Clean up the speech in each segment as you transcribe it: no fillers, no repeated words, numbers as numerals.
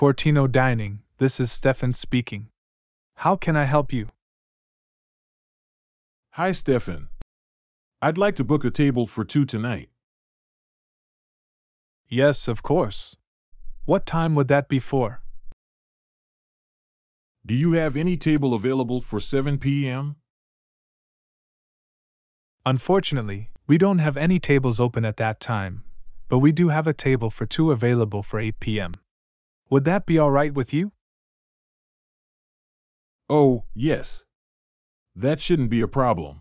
Cortino Dining, this is Stefan speaking. How can I help you? Hi Stefan. I'd like to book a table for two tonight. Yes, of course. What time would that be for? Do you have any table available for 7 p.m.? Unfortunately, we don't have any tables open at that time, but we do have a table for 2 available for 8 p.m. Would that be all right with you? Oh, yes. That shouldn't be a problem.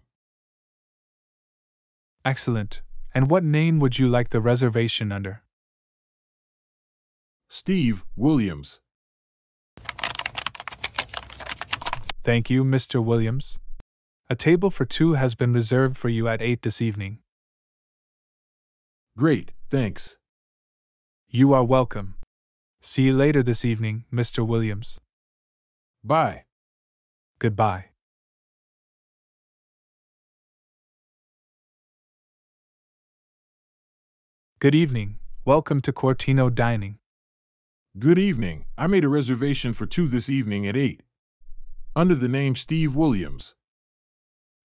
Excellent. And what name would you like the reservation under? Steve Williams. Thank you, Mr. Williams. A table for 2 has been reserved for you at 8 this evening. Great, thanks. You are welcome. See you later this evening, Mr. Williams. Bye. Goodbye. Good evening. Welcome to Cortino Dining. Good evening. I made a reservation for 2 this evening at 8. Under the name Steve Williams.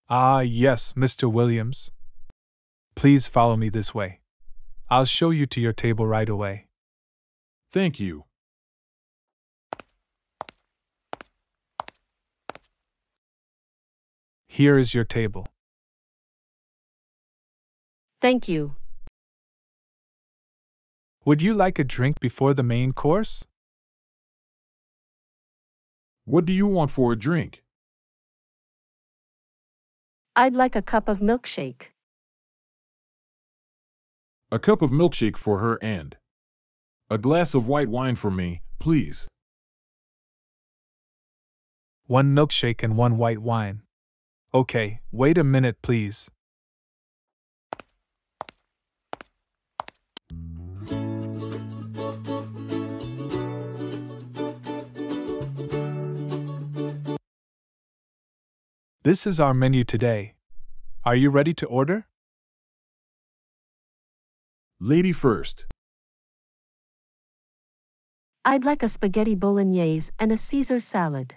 Ah, yes, Mr. Williams. Please follow me this way. I'll show you to your table right away. Thank you. Here is your table. Thank you. Would you like a drink before the main course? What do you want for a drink? I'd like a cup of milkshake. A cup of milkshake for her and a glass of white wine for me, please. 1 milkshake and 1 white wine. Okay, wait a minute, please. This is our menu today. Are you ready to order? Lady first. I'd like a spaghetti bolognese and a Caesar salad.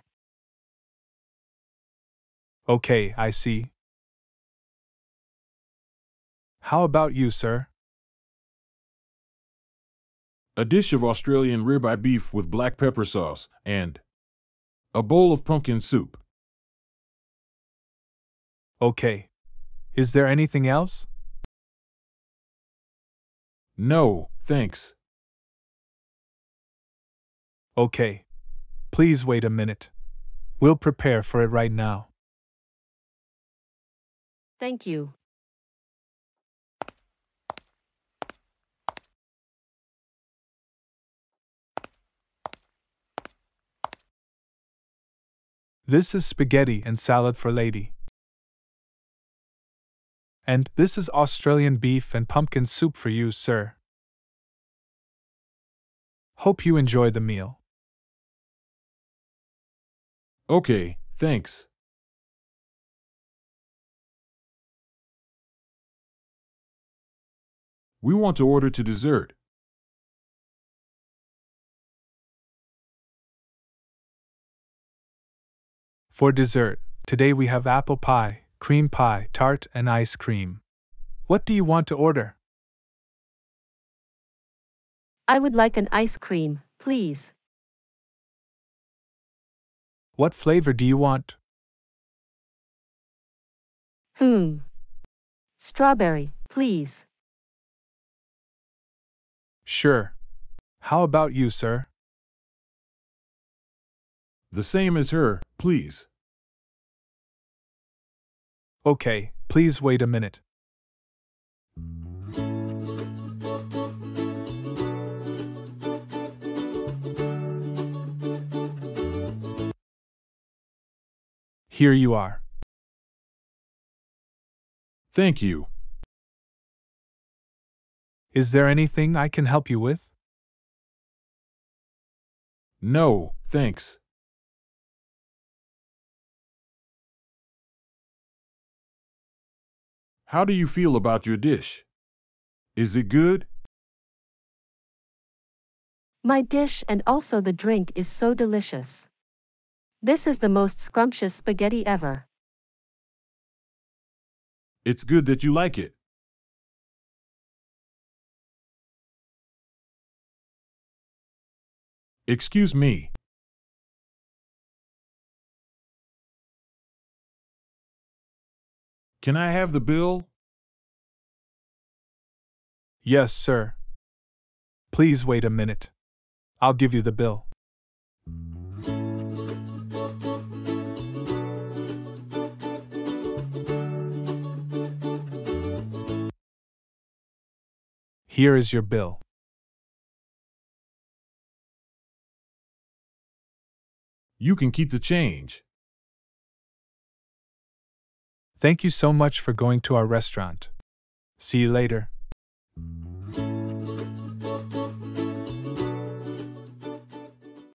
Okay, I see. How about you, sir? A dish of Australian ribeye beef with black pepper sauce and a bowl of pumpkin soup. Okay. Is there anything else? No, thanks. Okay. Please wait a minute. We'll prepare for it right now. Thank you. This is spaghetti and salad for Lady. And this is Australian beef and pumpkin soup for you, sir. Hope you enjoy the meal. Okay, thanks. We want to order to dessert. For dessert, today we have apple pie, cream pie, tart, and ice cream. What do you want to order? I would like an ice cream, please. What flavor do you want? Strawberry, please. Sure. How about you, sir? The same as her, please. Okay, please wait a minute. Here you are. Thank you. Is there anything I can help you with? No, thanks. How do you feel about your dish? Is it good? My dish and also the drink is so delicious. This is the most scrumptious spaghetti ever. It's good that you like it. Excuse me. Can I have the bill? Yes, sir. Please wait a minute. I'll give you the bill. Here is your bill. You can keep the change. Thank you so much for going to our restaurant. See you later.